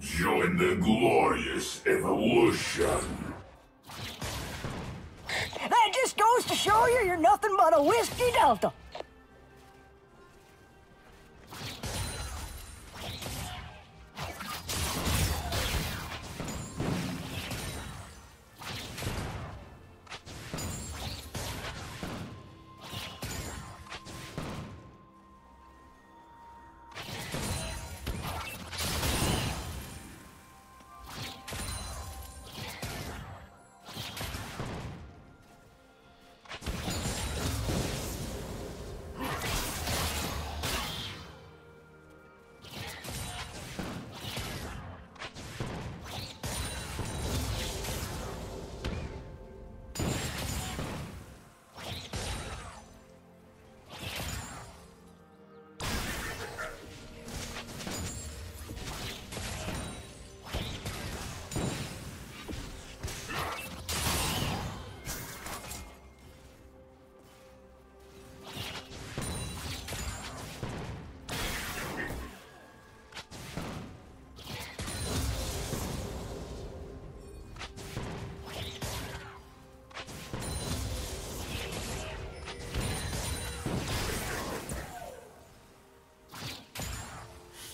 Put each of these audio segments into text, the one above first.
Join the glorious evolution. That just goes to show you, you're nothing but a whiskey delta.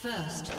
First.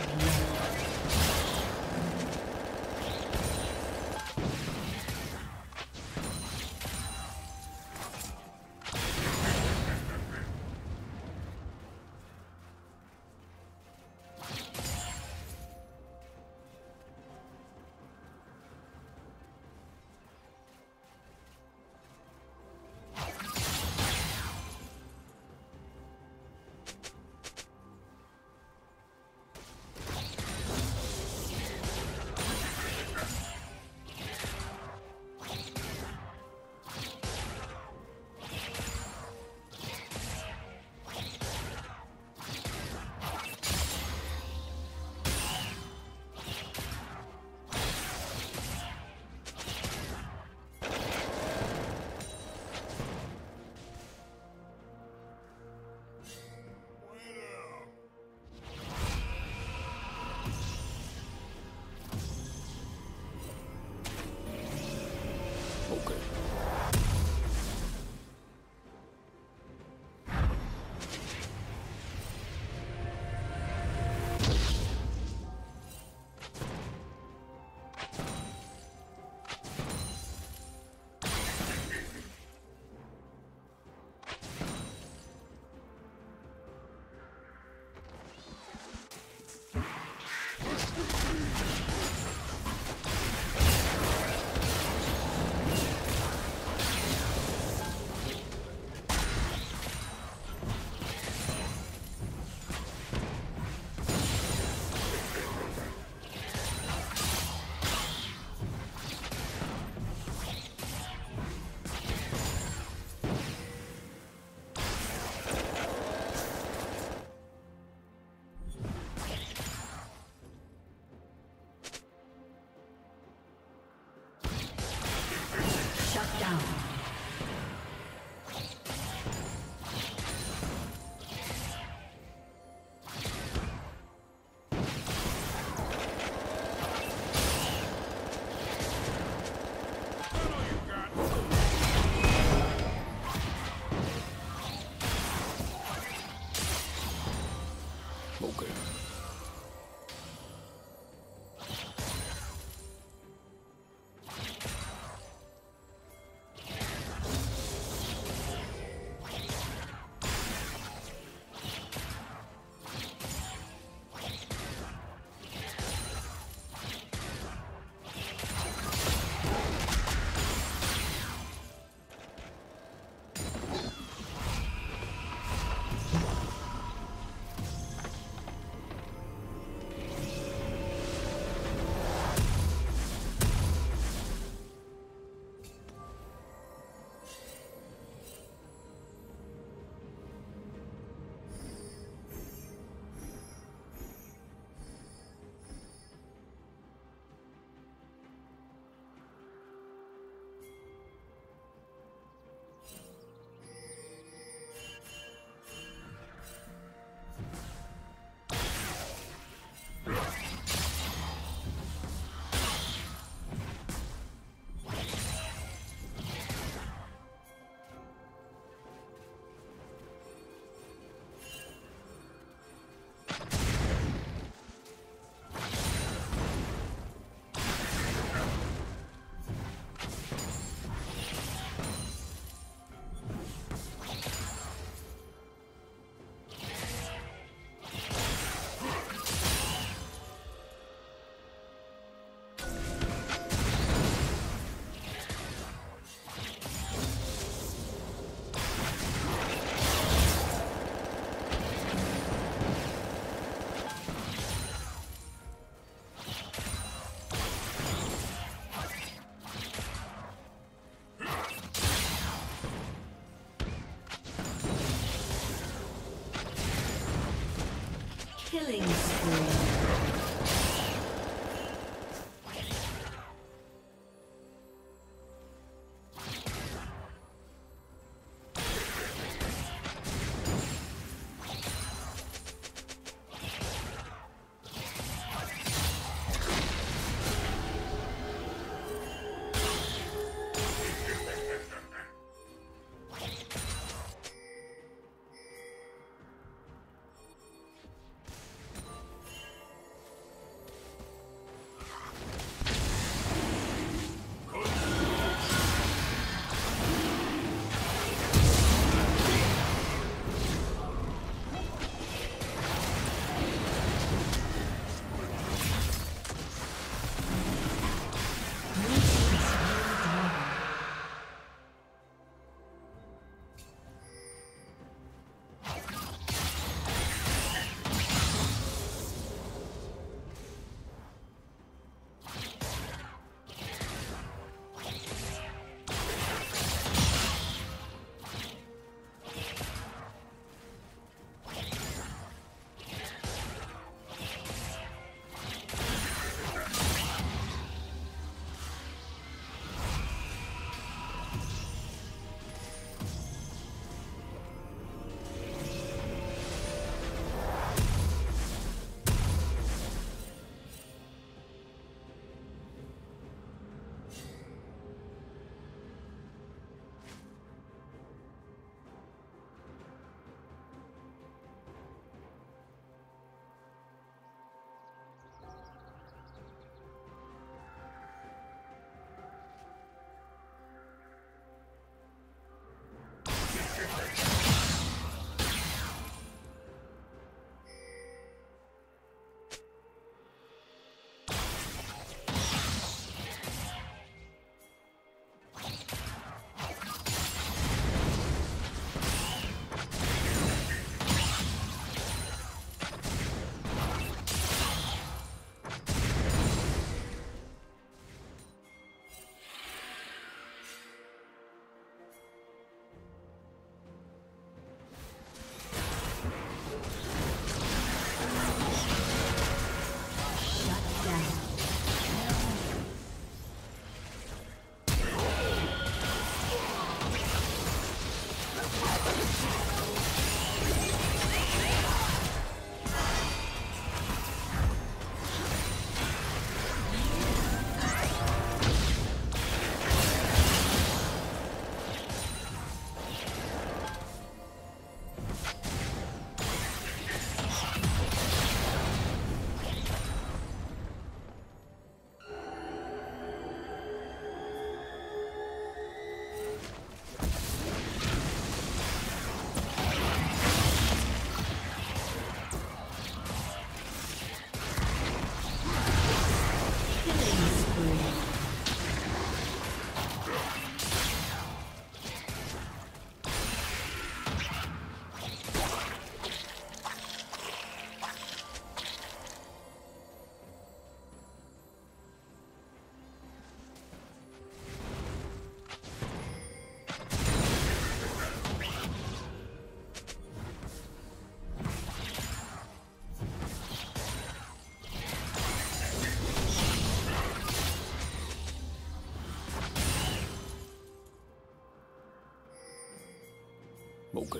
冇計。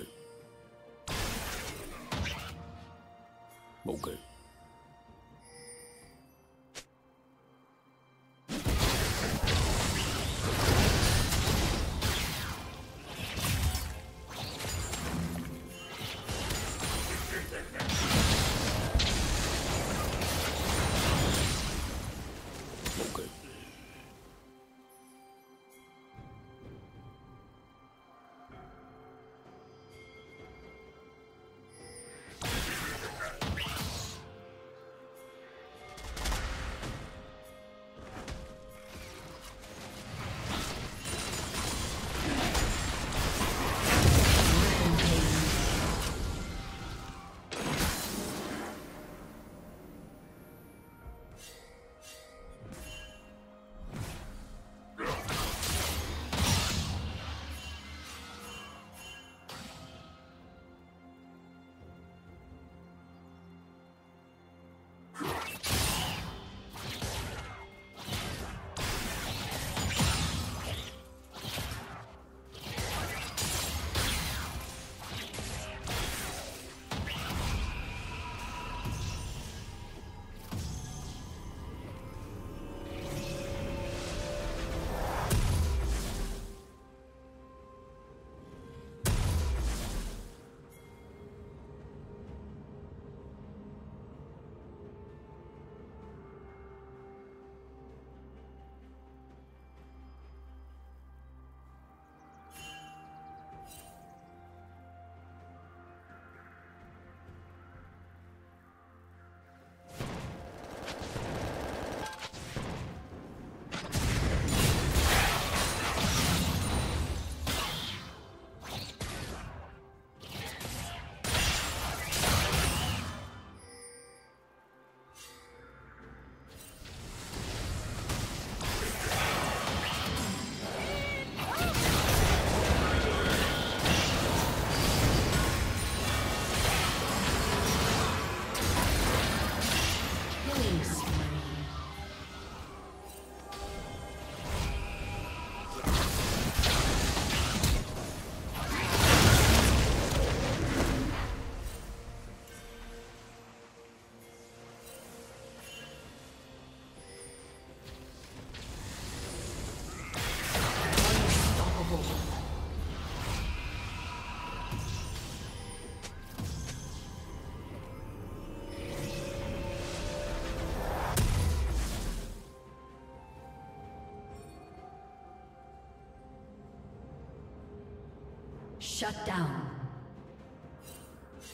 Shut down.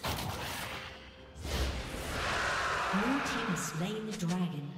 Blue team has slain the dragon.